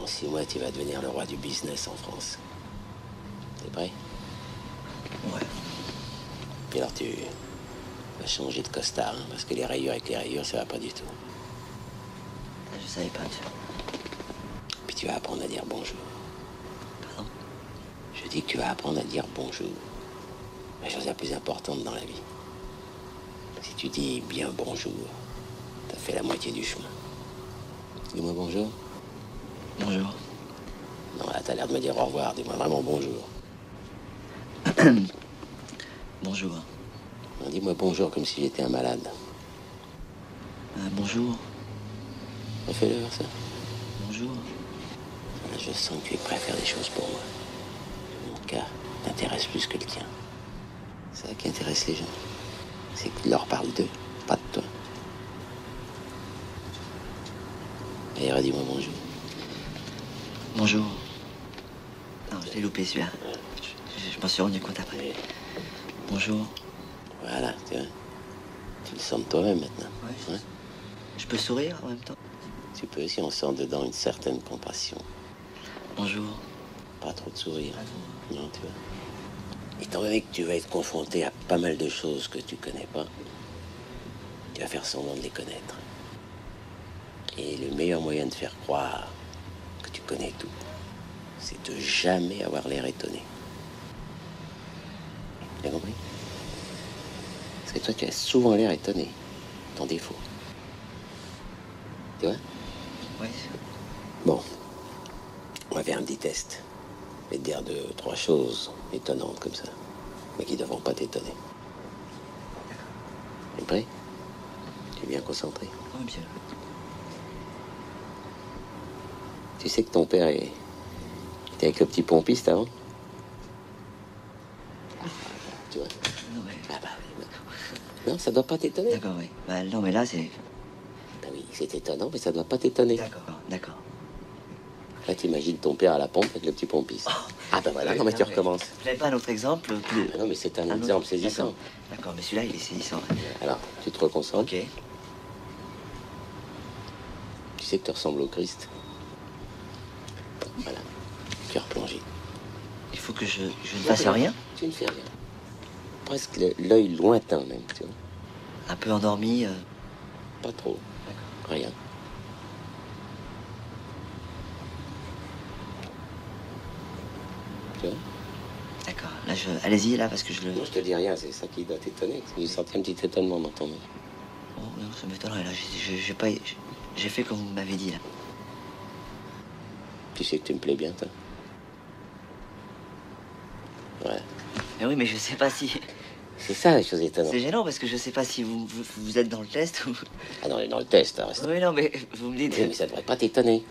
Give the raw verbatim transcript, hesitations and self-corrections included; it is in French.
dans six mois, tu vas devenir le roi du business en France. T'es prêt? Ouais. Et alors tu vas changer de costard, hein, parce que les rayures avec les rayures, ça va pas du tout. Je savais pas, tu... Puis tu vas apprendre à dire bonjour. Pardon? Je dis que tu vas apprendre à dire bonjour. La chose la plus importante dans la vie. Si tu dis bien bonjour, t'as fait la moitié du chemin. Dis-moi bonjour. Bonjour. Non, là, t'as l'air de me dire au revoir. Dis-moi vraiment bonjour. Bonjour. Non, dis-moi bonjour comme si j'étais un malade. Euh, bonjour. Fais-le, ça. Bonjour. Là, je sens que tu es prêt à faire des choses pour moi. Mon cas t'intéresse plus que le tien. C'est ça qui intéresse les gens. C'est que tu leur parles d'eux, pas de toi. Et redis-moi bonjour. Bonjour. Non, je l'ai loupé celui-là. Ouais. Je, je m'en suis rendu compte après. Ouais. Bonjour. Voilà, tu vois. Tu le sens de toi-même maintenant. Ouais. Ouais. Je peux sourire en même temps. Tu peux si on sent dedans une certaine compassion. Bonjour. Pas trop de sourire. Bonjour. Non, tu vois. Étant donné que tu vas être confronté à pas mal de choses que tu connais pas, tu vas faire semblant de les connaître. Et le meilleur moyen de faire croire que tu connais tout, c'est de jamais avoir l'air étonné. Tu as compris? Parce que toi, tu as souvent l'air étonné, ton défaut. Tu vois? Oui. Bon, on va faire un petit test. Et te dire deux, trois choses étonnantes comme ça, mais qui ne devront pas t'étonner. T'es prêt? Tu es bien concentré? Oui, bien. Tu sais que ton père est... était avec le petit pompiste avant? Tu vois? Non, mais... Ah, bah... non, ça doit pas t'étonner. D'accord, oui. Bah, non, mais là, c'est... Bah oui, c'est étonnant, mais ça doit pas t'étonner. D'accord, d'accord. Là, t'imagines ton père à la pompe avec le petit pompiste. Oh, ah, ben voilà, non, mais tu recommences. Je n'avais pas un autre exemple plus... ah, non, mais c'est un, un exemple autre... saisissant. D'accord, mais celui-là, il est saisissant. Alors, tu te reconcentres. Ok. Tu sais que tu ressembles au Christ. Voilà, tu es replongé. Il faut que je, je ne fasse rien. Tu ne fais rien. Presque l'œil lointain, même, tu vois. Un peu endormi. Euh... Pas trop. D'accord. Rien. D'accord, là je... allez-y là parce que je le... Non, je te dis rien, c'est ça qui doit t'étonner. J'ai senti un petit étonnement dans ton œil. Oh non, ça m'étonnerait là, j'ai je, je, pas... J'ai fait comme vous m'avez dit là. Tu sais que tu me plais bien, toi. Ouais. Mais oui, mais je sais pas si... C'est ça les choses étonnantes. C'est gênant parce que je sais pas si vous, vous, vous êtes dans le test ou... Ah non, on est dans le test, hein, reste... Oui, non, mais vous me dites... Oui, mais ça devrait pas t'étonner.